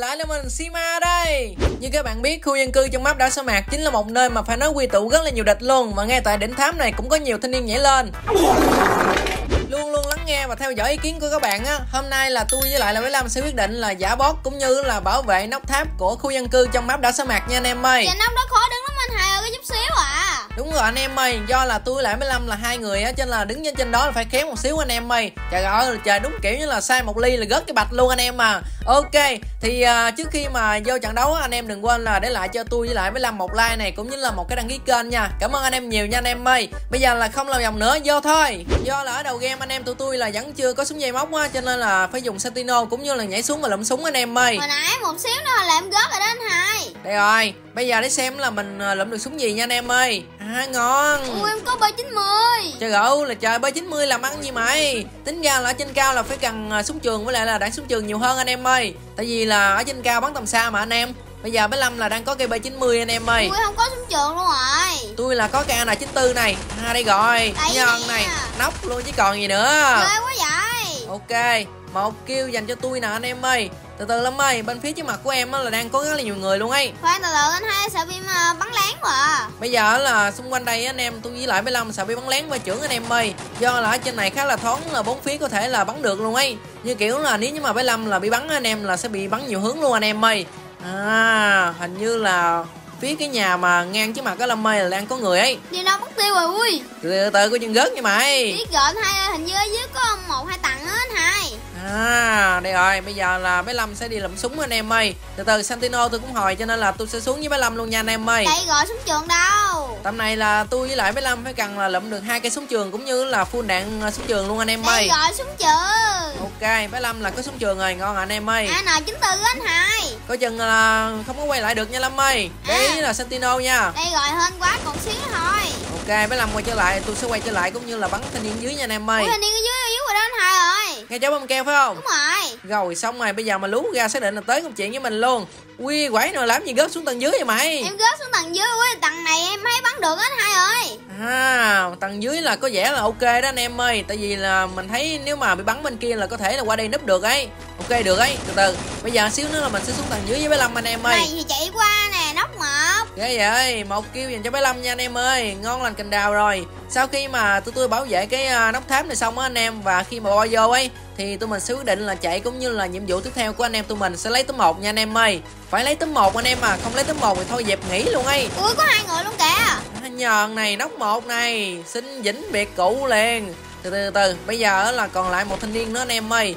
lại là mình Shima đây. Như các bạn biết, khu dân cư trong map đảo sa mạc chính là một nơi mà phải nói quy tụ rất là nhiều địch luôn. Mà ngay tại đỉnh thám này cũng có nhiều thanh niên nhảy lên. Luôn luôn lắng nghe và theo dõi ý kiến của các bạn á. Hôm nay là tôi với lại là Bé Lâm sẽ quyết định là giả boss cũng như là bảo vệ nóc tháp của khu dân cư trong map đảo sa mạc nha anh em ơi. Dạ nóc đó khó đứng lắm anh Hải ơi, có chút xíu à. Đúng rồi anh em ơi, do là tôi lại Bé Lâm là hai người á, cho nên là đứng trên đó là phải khéo một xíu anh em ơi. Trời ơi trời, đúng kiểu như là sai một ly là gớt cái bạch luôn anh em à. Ok, thì trước khi mà vô trận đấu anh em đừng quên là để lại cho tôi với lại Bé Lâm một like này cũng như là một cái đăng ký kênh nha. Cảm ơn anh em nhiều nha anh em ơi. Bây giờ là không lòng vòng nữa, vô thôi. Do là ở đầu game anh em tụi tôi là vẫn chưa có súng dây móc á, cho nên là phải dùng Sentinel cũng như là nhảy xuống và lụm súng anh em ơi. Hồi nãy một xíu nữa là em gớt rồi đó anh Hai. Đây rồi, bây giờ để xem là mình lụm được súng gì nha anh em ơi. À, ngon. Ủa, em có B90. Trời ơi là trời, B90 làm ăn gì mày. Tính ra là ở trên cao là phải cần súng trường với lại là đạn súng trường nhiều hơn anh em ơi. Tại vì là ở trên cao bắn tầm xa mà anh em. Bây giờ Bé Lâm là đang có cây B90 anh em ơi. Tôi không có súng trường luôn rồi. Tôi là có cây AN94 này. À đây rồi, nhon này, nóc luôn chứ còn gì nữa. Ghê quá vậy. Ok, một kill dành cho tôi nè anh em ơi. Từ từ Lâm ơi, bên phía trước mặt của em là đang có rất là nhiều người luôn ấy. Khoan từ từ anh Hai, sợ bị bắn lén quá. Bây giờ là xung quanh đây anh em, tôi với lại Bé Lâm sợ bị bắn lén và chưởng anh em ơi. Do là ở trên này khá là thoáng, là bốn phía có thể là bắn được luôn ấy. Như kiểu là nếu như mà Bé Lâm là bị bắn anh em là sẽ bị bắn nhiều hướng luôn anh em ơi. À, hình như là phía cái nhà mà ngang trước mặt cái Lâm ơi là đang có người ấy. Đi đâu mất tiêu rồi ui. Từ từ coi chừng gớt nha mày. Biết rồi anh Hai, hình như ở dưới có 1-2 tặng á anh Hai. À, đây rồi, bây giờ là Bé Lâm sẽ đi lụm súng anh em ơi. Từ từ Santino tôi cũng hồi cho nên là tôi sẽ xuống với Bé Lâm luôn nha anh em ơi. Đây rồi, súng trường đâu? Tầm này là tôi với lại Bé Lâm phải cần là lụm được 2 cây súng trường cũng như là full đạn súng trường luôn anh em ơi. Đây rồi, súng trường. Ok, Bé Lâm là có súng trường rồi, ngon rồi anh em ơi. AN94 anh Hai. Coi chừng là không có quay lại được nha Lâm ơi. Đấy à, là Santino nha. Đây rồi, hên quá, còn xíu thôi. Ok, Bé Lâm quay trở lại, tôi sẽ quay trở lại cũng như là bắn thanh niên dưới nha anh em ơi. Ủa, thanh niên dưới rồi đó anh Hai ơi. Nghe cháu bông keo phải không? Đúng rồi. Rồi xong rồi, bây giờ mà lú ra xác định là tới công chuyện với mình luôn. Ui, quẩy rồi làm gì gớt xuống tầng dưới vậy mày? Em gớt xuống tầng dưới, ui, tầng này em thấy bắn được anh Hai ơi. À, tầng dưới là có vẻ là ok đó anh em ơi. Tại vì là mình thấy nếu mà bị bắn bên kia là có thể là qua đây núp được ấy. Ok được ấy, từ từ. Bây giờ xíu nữa là mình sẽ xuống tầng dưới với Bé Lâm anh em ơi. Này thì chạy qua nè, nóc một. Ghê vậy, một kill dành cho Bé Lâm nha anh em ơi. Ngon lành cành đào rồi. Sau khi mà tụi tôi bảo vệ cái nóc tháp này xong á anh em, và khi mà bo vô ấy thì tụi mình sẽ quyết định là chạy cũng như là nhiệm vụ tiếp theo của anh em tụi mình sẽ lấy tấm 1 nha anh em ơi. Phải lấy tấm 1 anh em à, không lấy tấm 1 thì thôi dẹp nghỉ luôn ấy. Ui có 2 người luôn kìa. Nhờn này, nóc 1 này, xin vĩnh biệt cụ liền. Từ từ, bây giờ là còn lại một thanh niên nữa anh em ơi.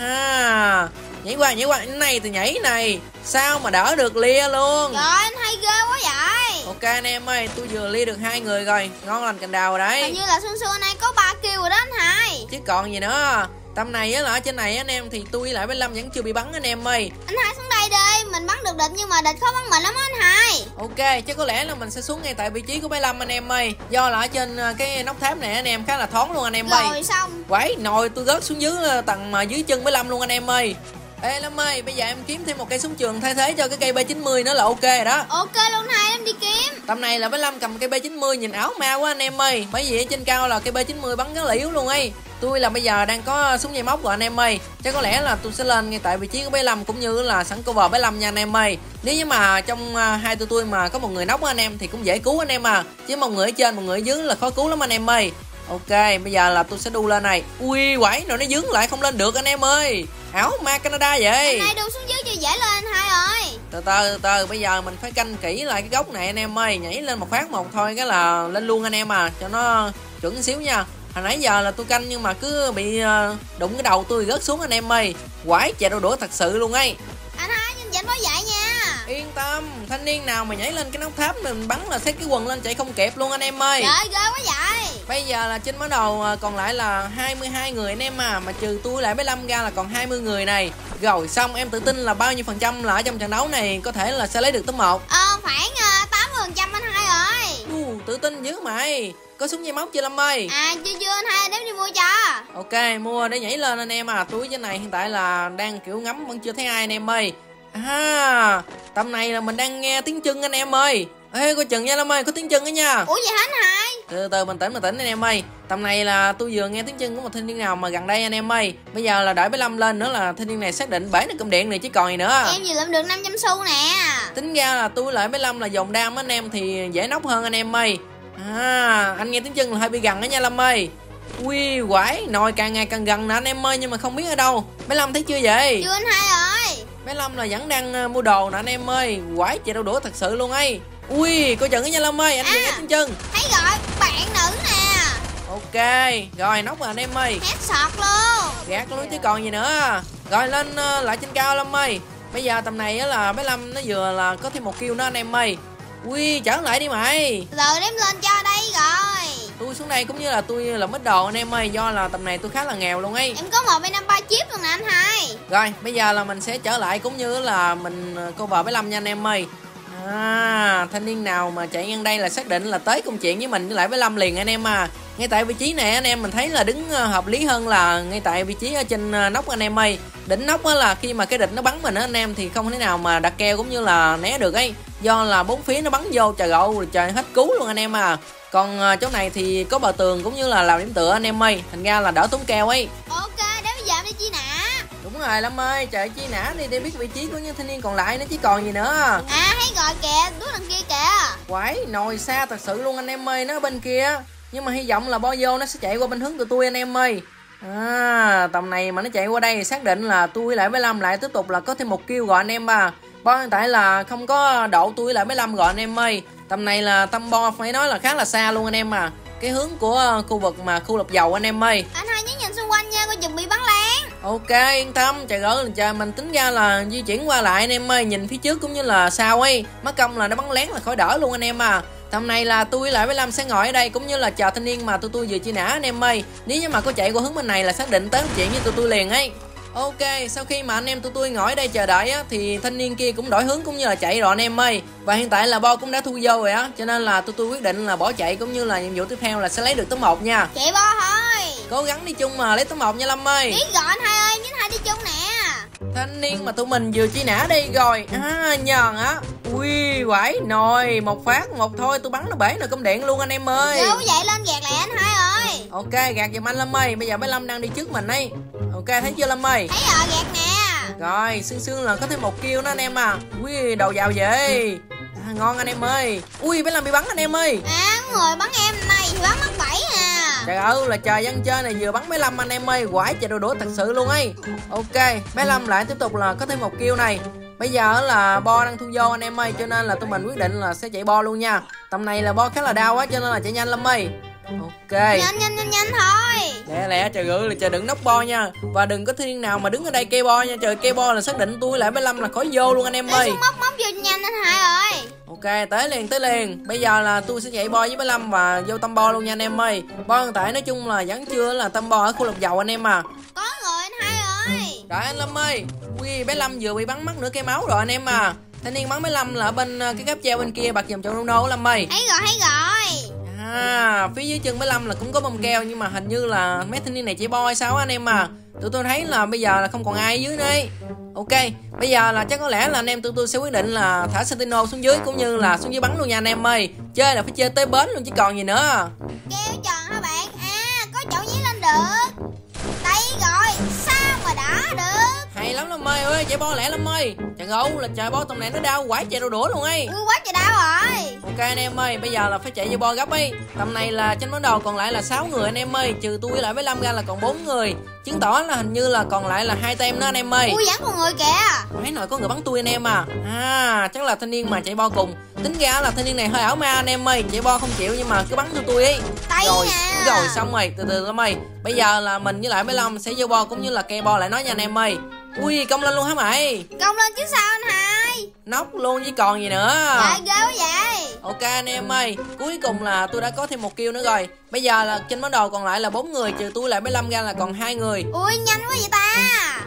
À, nhảy qua cái này thì nhảy này. Sao mà đỡ được lia luôn. Trời anh Hai ghê quá vậy. Ok anh em ơi, tôi vừa lia được 2 người rồi. Ngon lành cành đào đấy. Hình như là xuân xưa nay có 3 kill rồi đó anh Hai. Chứ còn gì nữa. Tầm này á là ở trên này anh em thì tôi lại Bé Lâm vẫn chưa bị bắn anh em ơi. Anh Hai xuống đây đi, mình bắn được địch nhưng mà địch khó bắn mình lắm anh Hai. Ok, chắc có lẽ là mình sẽ xuống ngay tại vị trí của Bé Lâm anh em ơi. Do là ở trên cái nóc tháp này anh em khá là thoáng luôn anh em ơi. Rồi xong. Quẩy nồi tôi gớt xuống dưới tầng mà dưới chân Bé Lâm luôn anh em ơi. Ê Lâm ơi, bây giờ em kiếm thêm một cây súng trường thay thế cho cái cây B90 nữa là ok rồi đó. Ok luôn Hai, em đi kiếm. Tầm này là Bé Lâm cầm cây B90 nhìn ảo ma quá anh em ơi. Bởi vì ở trên cao là cây B90 bắn rất là yếu luôn ấy. Tôi là bây giờ đang có súng dây móc rồi anh em ơi. Chắc có lẽ là tôi sẽ lên ngay tại vị trí của Bé Lâm cũng như là sẵn cover Bé Lâm nha anh em ơi. Nếu như mà trong hai tụi tôi mà có một người nóc anh em thì cũng dễ cứu anh em à. Chứ một người ở trên, một người ở dưới là khó cứu lắm anh em ơi. Ok, bây giờ là tôi sẽ đu lên này. Ui, quẩy rồi nó dướng lại không lên được anh em ơi. Ảo ma Canada vậy. Anh Hai đu xuống dưới cho dễ lên Hai ơi. Từ từ, bây giờ mình phải canh kỹ lại cái góc này anh em ơi. Nhảy lên một phát một thôi cái là lên luôn anh em à, cho nó chuẩn xíu nha. Hồi nãy giờ là tôi canh nhưng mà cứ bị đụng cái đầu tôi rớt xuống anh em ơi. Quái chạy đua đũa thật sự luôn ấy. Anh Hai nhìn dành nói vậy nha. Yên tâm, thanh niên nào mà nhảy lên cái nóc tháp mình bắn là xách cái quần lên chạy không kịp luôn anh em ơi. Trời ghê quá vậy. Bây giờ là trên món đầu còn lại là 22 người anh em à. Mà trừ tôi lại Bé Lâm ra là còn 20 người này. Rồi xong, em tự tin là bao nhiêu phần trăm là ở trong trận đấu này có thể là sẽ lấy được tấm 1? Khoảng 80% anh Hai ơi. Tự tin dữ mày. Có súng dây móc chưa Lâm ơi? À chưa anh Hai, đếm đi mua cho. Ok, mua để nhảy lên anh em à. Túi trên này hiện tại là đang kiểu ngắm vẫn chưa thấy ai anh em ơi. À, tầm này là mình đang nghe tiếng chân anh em ơi. Ê coi chừng nha Lâm ơi, có tiếng chân đó nha. Ủa vậy hả anh Hai? Từ từ mình tỉnh anh em ơi. Tầm này là tôi vừa nghe tiếng chân của một thanh niên nào mà gần đây anh em ơi. Bây giờ là đợi Bé Lâm lên nữa là thanh niên này xác định bể nó cơm điện này chứ còn gì nữa. Em vừa lượm được 500 xu nè. Tính ra là tôi lại Bé Lâm là dồn đam anh em thì dễ nóc hơn anh em ơi. À, anh nghe tiếng chân là hơi bị gần đó nha Lâm ơi. Ui quái, nồi càng ngày càng gần nè anh em ơi, nhưng mà không biết ở đâu. Bé Lâm thấy chưa vậy? Chưa anh hai rồi. Bé Lâm là vẫn đang mua đồ nè anh em ơi. Quái chạy đâu đũa thật sự luôn ấy. Ui, coi chừng đó nha Lâm ơi, anh nghe tiếng chân. Thấy rồi, bạn nữ nè. Ok, rồi nóc rồi anh em ơi. Hết sọt luôn. Gạt luôn chứ còn gì nữa. Rồi lên lại trên cao Lâm ơi. Bây giờ tầm này là Bé Lâm nó vừa là có thêm một kill nữa anh em ơi. Ui, chở lại đi mày. Rồi đem lên cho đây rồi. Tôi xuống đây cũng như là tôi là mất đồ anh em ơi. Do là tầm này tôi khá là nghèo luôn ấy. Em có 1,53 chip luôn nè anh hai. Rồi, bây giờ là mình sẽ trở lại cũng như là mình cover Bé Lâm nha anh em ơi. À, thanh niên nào mà chạy ngang đây là xác định là tới công chuyện với mình với lại Bé Lâm liền anh em à. Ngay tại vị trí này anh em mình thấy là đứng hợp lý hơn là ngay tại vị trí ở trên nóc anh em ơi. Đỉnh nóc á là khi mà cái địch nó bắn mình á anh em thì không thể nào mà đặt keo cũng như là né được ấy. Do là bốn phía nó bắn vô trời gậu trời hết cứu luôn anh em à. Còn chỗ này thì có bờ tường cũng như là làm điểm tựa anh em ơi. Thành ra là đỡ tốn keo ấy. Ok, để bây giờ em đi chi nã. Đúng rồi Lâm ơi, trời chi nã đi để biết vị trí của những thanh niên còn lại nó chứ còn gì nữa. À thấy rồi kìa, đứa đằng kia kìa. Quái, nồi xa thật sự luôn anh em ơi, nó ở bên kia. Nhưng mà hy vọng là bo vô nó sẽ chạy qua bên hướng tụi tôi anh em ơi. À, tầm này mà nó chạy qua đây xác định là tôi lại với Lâm lại tiếp tục là có thêm một kill rồi anh em à. Bo hiện tại là không có độ tôi lại với Lâm rồi anh em ơi. Tầm này là tâm bo phải nói là khá là xa luôn anh em à. Cái hướng của khu vực mà khu lọc dầu anh em ơi. Anh hai nhớ nhìn xung quanh nha, coi chừng bị bắn lén. Ok yên tâm, trời ơi trời mình tính ra là di chuyển qua lại anh em ơi, nhìn phía trước cũng như là sau ấy. Mất công là nó bắn lén là khỏi đỡ luôn anh em à. Tầm này là tôi lại với Lâm sẽ ngồi ở đây cũng như là chờ thanh niên mà tôi vừa chia nã anh em ơi. Nếu như mà có chạy qua hướng bên này là xác định tới chuyện với tôi liền ấy. Ok, sau khi mà anh em tôi ngồi ở đây chờ đợi á, thì thanh niên kia cũng đổi hướng cũng như là chạy rồi anh em ơi. Và hiện tại là bo cũng đã thu vô rồi á, cho nên là tôi quyết định là bỏ chạy cũng như là nhiệm vụ tiếp theo là sẽ lấy được top 1 nha. Chạy bo thôi. Cố gắng đi chung mà lấy top 1 nha Lâm ơi. Biết rồi anh hai ơi, nhín hai đi chung nè. Thanh niên mà tụi mình vừa chia nã đi rồi. À, nhờn á. Ui quẩy nồi một phát một thôi tôi bắn nó bể nồi cơm điện luôn anh em ơi. Đâu vậy lên gạt lại anh hai ơi. Ok gạt giùm anh Lâm ơi, bây giờ bé Lâm đang đi trước mình ấy. Ok thấy chưa Lâm ơi? Thấy rồi gạt nè. Rồi sương là có thêm một kill nữa anh em à. Ui đầu vào vậy. À, ngon anh em ơi. Ui bé Lâm bị bắn anh em ơi. À người bắn em này bắn mất 7 nè. Trời ơi là trời dân chơi này vừa bắn bé Lâm anh em ơi. Quái trời đồ đũa thật sự luôn ấy. Ok bé Lâm lại tiếp tục là có thêm một kill này. Bây giờ là bo đang thu vô anh em ơi, cho nên là tụi mình quyết định là sẽ chạy bo luôn nha. Tầm này là bo khá là đau quá cho nên là chạy nhanh Lâm ơi. Ok nhanh thôi. Lẹ trời ơi là trời đừng nóc bo nha. Và đừng có thiên nào mà đứng ở đây kêu bo nha. Trời kêu bo là xác định tôi lại bé Lâm là khỏi vô luôn anh em ơi. Móc vô nhanh anh hai ơi. Ok tới liền. Bây giờ là tôi sẽ chạy bo với bé Lâm và vô tâm bo luôn nha anh em ơi. Bo hiện tại nói chung là vẫn chưa là tâm bo ở khu lọc dầu anh em à. Có người anh hai ơi. Rồi anh Lâm ơi. Ui bé Lâm vừa bị bắn mất nửa cây máu rồi anh em à. Thanh niên bắn bé Lâm là ở bên cái gáp treo bên kia bật dòng trong nô Lâm ơi. Thấy rồi. À, phía dưới chân bé Lâm là cũng có bông keo nhưng mà hình như là mấy thanh niên này chỉ bo hay sao anh em à. Tụi tôi thấy là bây giờ là không còn ai ở dưới đây. Ok, bây giờ là chắc có lẽ là anh em tụi tôi sẽ quyết định là thả Sentinel xuống dưới cũng như là xuống dưới bắn luôn nha anh em ơi. Chơi là phải chơi tới bến luôn chứ còn gì nữa. Kêu tròn hả bạn? À, có chỗ nhí lên được. Đây rồi, sao mà đã được. Hay lắm Lâm ơi ơi, chạy bo lẹ Lâm ơi. Trời ơi là trời bo tầm này nó đau quái chạy đồ đũa luôn ấy. Ui quá trời đau rồi. Ok anh em ơi, bây giờ là phải chạy vô bo gấp ấy. Tầm này là trên món đồ còn lại là 6 người anh em ơi, trừ tôi lại với Lâm ra là còn 4 người. Chứng tỏ là hình như là còn lại là 2 team nữa anh em ơi. Ui vẫn còn người kìa. Mấy nội có người bắn tôi anh em à. À, chắc là thanh niên mà chạy bo cùng. Tính ra là thanh niên này hơi ảo ma anh em ơi, chạy bo không chịu nhưng mà cứ bắn theo tôi ấy. Rồi xong rồi, từ Lâm ơi. Bây giờ là mình với lại với Lâm sẽ vô bo cũng như là kê bo lại nó nha anh em ơi. Ui công lên luôn hả mày? Công lên chứ sao anh hai? Nóc luôn chứ còn gì nữa. Trời ghê vậy. Ok anh em ơi, cuối cùng là tôi đã có thêm một kill nữa rồi. Bây giờ là trên món đồ còn lại là 4 người trừ tôi lại với Lâm ra là còn 2 người. Ui nhanh quá vậy ta.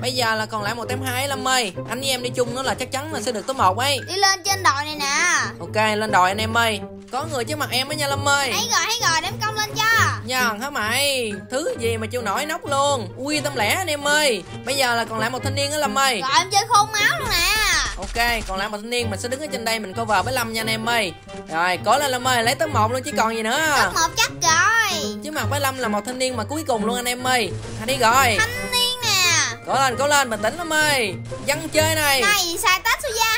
Bây giờ là còn lại 1 team 2 Lâm ơi. Anh với em đi chung nữa là chắc chắn là sẽ được top 1 ấy. Đi lên trên đồi này nè. Ok lên đồi anh em ơi. Có người trước mặt em á nha Lâm ơi. Thấy rồi đem công lên cho. Nhờn hả mày? Thứ gì mà chịu nổi nóc luôn. Ui tâm lẻ anh em ơi. Bây giờ là còn lại 1 thanh niên á Lâm ơi. Rồi em chơi khôn máu luôn nè. Ok, còn lại một thanh niên mình sẽ đứng ở trên đây mình cover Bé Lâm nha anh em ơi. Rồi, cố lên Lâm ơi, lấy top 1 luôn chứ còn gì nữa. Top 1 chắc rồi. Chứ mà Bé Lâm là một thanh niên mà cuối cùng luôn anh em ơi. Hãy đi rồi. Thanh niên nè. Cố lên, bình tĩnh Lâm ơi. Dân chơi này. Này, sai tách suya.